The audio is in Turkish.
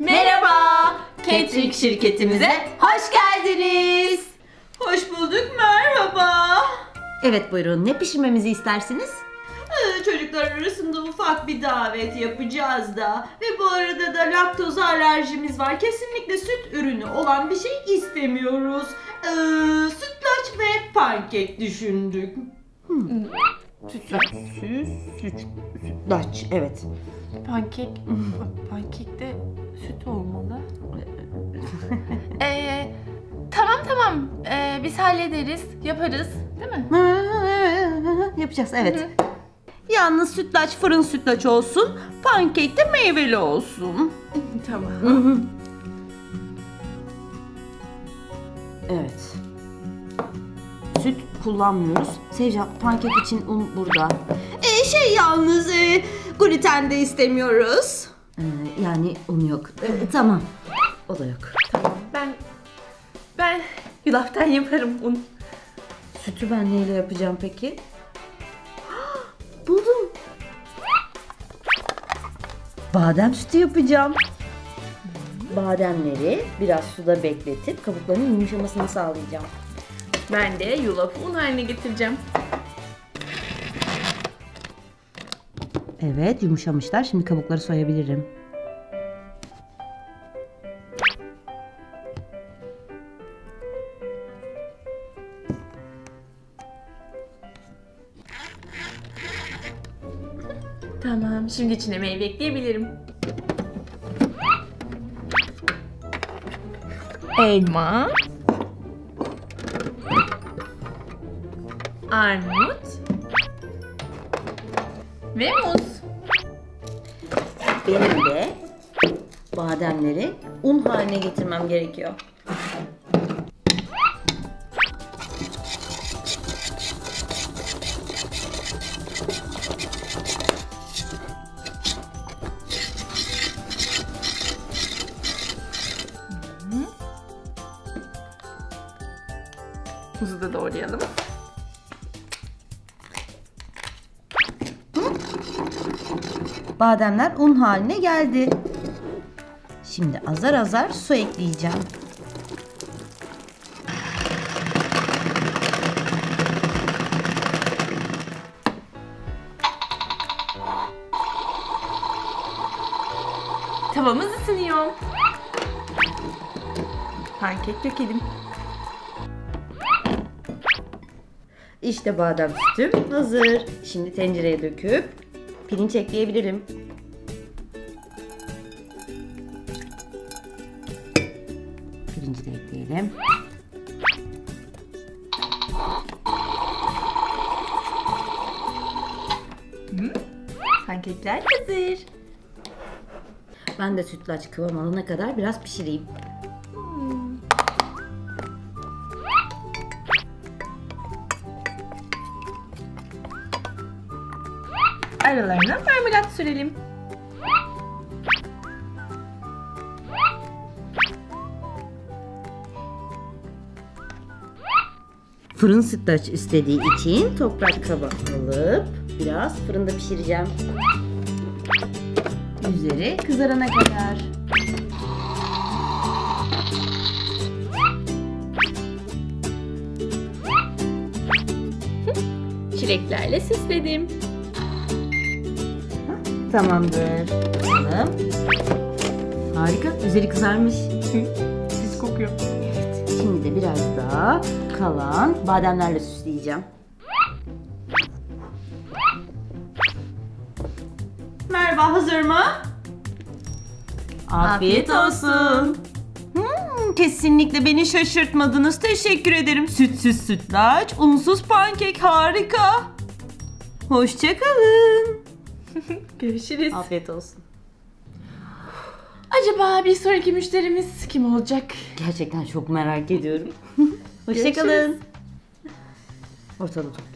Merhaba, catering şirketimize hoş geldiniz. Hoş bulduk, merhaba. Evet buyurun, ne pişirmemizi istersiniz? Çocuklar arasında ufak bir davet yapacağız da. Ve bu arada da laktoz alerjimiz var. Kesinlikle süt ürünü olan bir şey istemiyoruz. Sütlaç ve pankek düşündük. Sütlaç, evet. Pankek, pankekte süt olmalı. Tamam, biz hallederiz, yaparız, değil mi? Yapacağız, evet. Yalnız sütlaç fırın sütlaç olsun, pankek de meyveli olsun. Tamam. Evet. Süt kullanmıyoruz. Sevcan, pankek için un burada. Yalnız gluten de istemiyoruz. Yani un yok. Tamam. O da yok. Tamam. Ben yulaftan yaparım un. Sütü ben neyle yapacağım peki? Buldum. Badem sütü yapacağım. Bademleri biraz suda bekletip kabuklarının yumuşamasını sağlayacağım. Ben de yulafı un haline getireceğim. Evet, yumuşamışlar. Şimdi kabukları soyabilirim. Tamam, şimdi içine meyve ekleyebilirim. Elma, armut ve muz. Benim de bademleri un haline getirmem gerekiyor. Muzu da doğrayalım. Bademler un haline geldi. Şimdi azar azar su ekleyeceğim. Tavamız ısınıyor. Pankek dökelim. İşte badem sütüm hazır. Şimdi tencereye döküp pirinç ekleyebilirim. Pirinci de ekleyelim. Pankekler hazır. Ben de sütlaç kıvam alana kadar biraz pişireyim. Aralarına marmelat sürelim. Fırın sütlaç istediği için toprak kaba alıp biraz fırında pişireceğim. Üzeri kızarana kadar. Çileklerle süsledim. Tamamdır. Alalım. Harika. Üzeri kızarmış. Pis kokuyor. Evet. Şimdi de biraz daha kalan bademlerle süsleyeceğim. Merhaba, hazır mı? Afiyet olsun. Kesinlikle beni şaşırtmadınız. Teşekkür ederim. Sütsüz sütlaç, unsuz pankek harika. Hoşçakalın. Görüşürüz. Afiyet olsun. Acaba bir sonraki müşterimiz kim olacak? Gerçekten çok merak ediyorum. Hoşçakalın. Ortalık.